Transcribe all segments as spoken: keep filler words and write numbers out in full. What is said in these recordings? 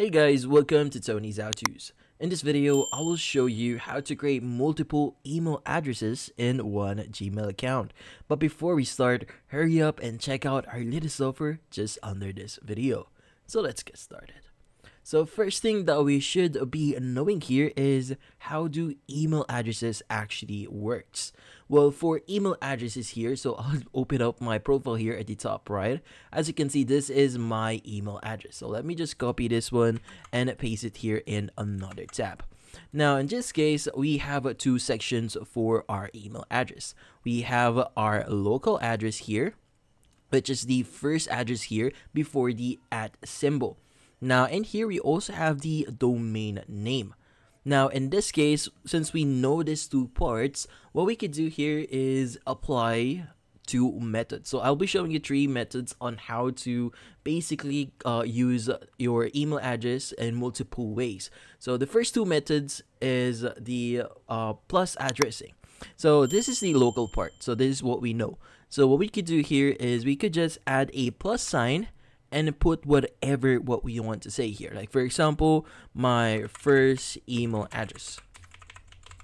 Hey guys, welcome to Tony's How To's. In this video, I will show you how to create multiple email addresses in one Gmail account. But before we start, hurry up and check out our latest offer just under this video. So let's get started. So first thing that we should be knowing here is how do email addresses actually works? Well, for email addresses here, so I'll open up my profile here at the top right. As you can see, this is my email address. So let me just copy this one and paste it here in another tab. Now, in this case, we have two sections for our email address. We have our local address here, which is the first address here before the at symbol. Now, in here, we also have the domain name. Now, in this case, since we know these two parts, what we could do here is apply two methods. So I'll be showing you three methods on how to basically uh, use your email address in multiple ways. So the first two methods is the uh, plus addressing. So this is the local part. So this is what we know. So what we could do here is we could just add a plus sign and put whatever what we want to say here. Like for example, my first email address.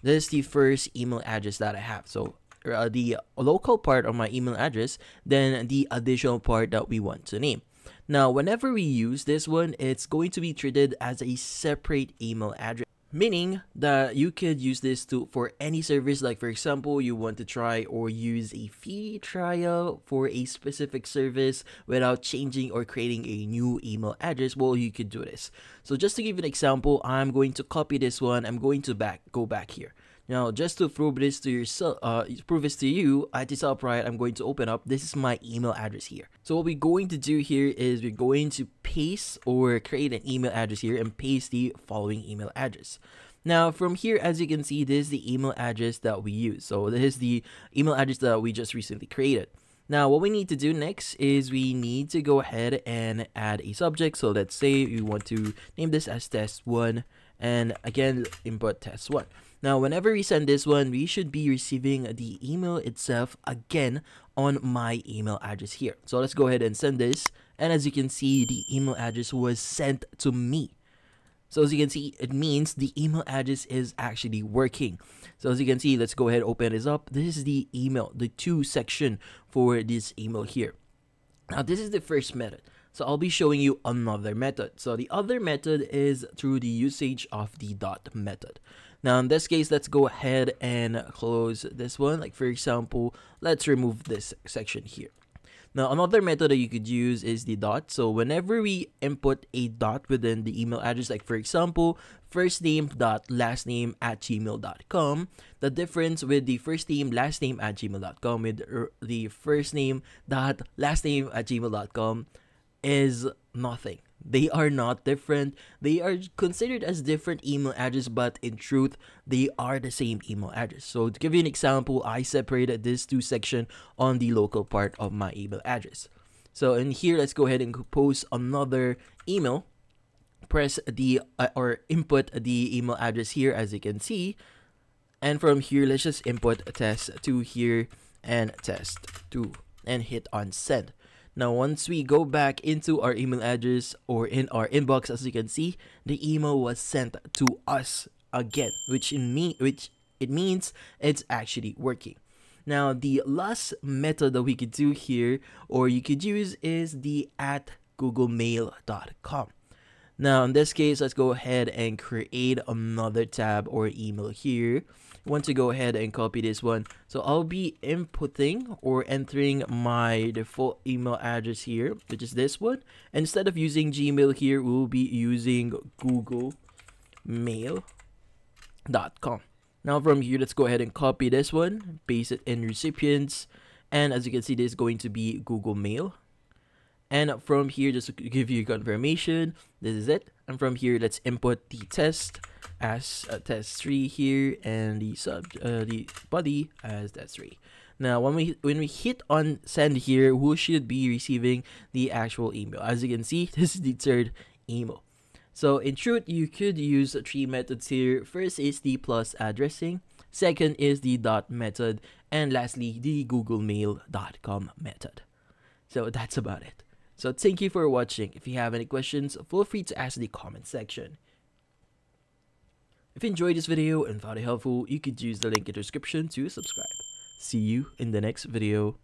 This is the first email address that I have. So uh, the local part of my email address, then the additional part that we want to name. Now, whenever we use this one, it's going to be treated as a separate email address, meaning that you could use this to for any service. Like for example, you want to try or use a free trial for a specific service without changing or creating a new email address. Well, you could do this. So just to give you an example, I'm going to copy this one. I'm going to back go back here. Now, just to prove this to yourself, uh, prove this to you, at the top right, I'm going to open up. This is my email address here. So what we're going to do here is we're going to paste or create an email address here and paste the following email address. Now, from here, as you can see, this is the email address that we use. So this is the email address that we just recently created. Now, what we need to do next is we need to go ahead and add a subject. So let's say we want to name this as test one. And again, input test one. Now, whenever we send this one, we should be receiving the email itself again on my email address here. So let's go ahead and send this. And as you can see, the email address was sent to me. So as you can see, it means the email address is actually working. So as you can see, let's go ahead and open this up. This is the email, the to section for this email here. Now, this is the first method. So I'll be showing you another method. So the other method is through the usage of the dot method. Now in this case, let's go ahead and close this one. Like for example, let's remove this section here. Now another method that you could use is the dot. So whenever we input a dot within the email address, like for example, first name dot last name at gmail dot com. The difference with the first name last name at gmail dot com with the first name dot last name at gmail dot com is nothing. They are not different. They are considered as different email address, but in truth, they are the same email address. So to give you an example, I separated these two sections on the local part of my email address. So in here, let's go ahead and post another email. Press the uh, or input the email address here, as you can see. And from here, let's just input test two here and test two and hit on send. Now, once we go back into our email address or in our inbox, as you can see, the email was sent to us again, which in me, which it means it's actually working. Now, the last method that we could do here, or you could use, is the at googlemail dot com. Now, in this case, let's go ahead and create another tab or email here. I want to go ahead and copy this one. So I'll be inputting or entering my default email address here, which is this one. Instead of using Gmail here, we'll be using googlemail dot com. Now from here, let's go ahead and copy this one, paste it in recipients. And as you can see, this is going to be Google Mail. And from here, just to give you confirmation, this is it. And from here, let's input the test as uh, test three here and the sub uh, the body as test three. Now, when we when we hit on send here, we should be receiving the actual email. As you can see, this is the third email. So in truth, you could use three methods here. First is the plus addressing. Second is the dot method. And lastly, the googlemail dot com method. So that's about it. So thank you for watching. If you have any questions, feel free to ask in the comment section. If you enjoyed this video and found it helpful, you could use the link in the description to subscribe. See you in the next video.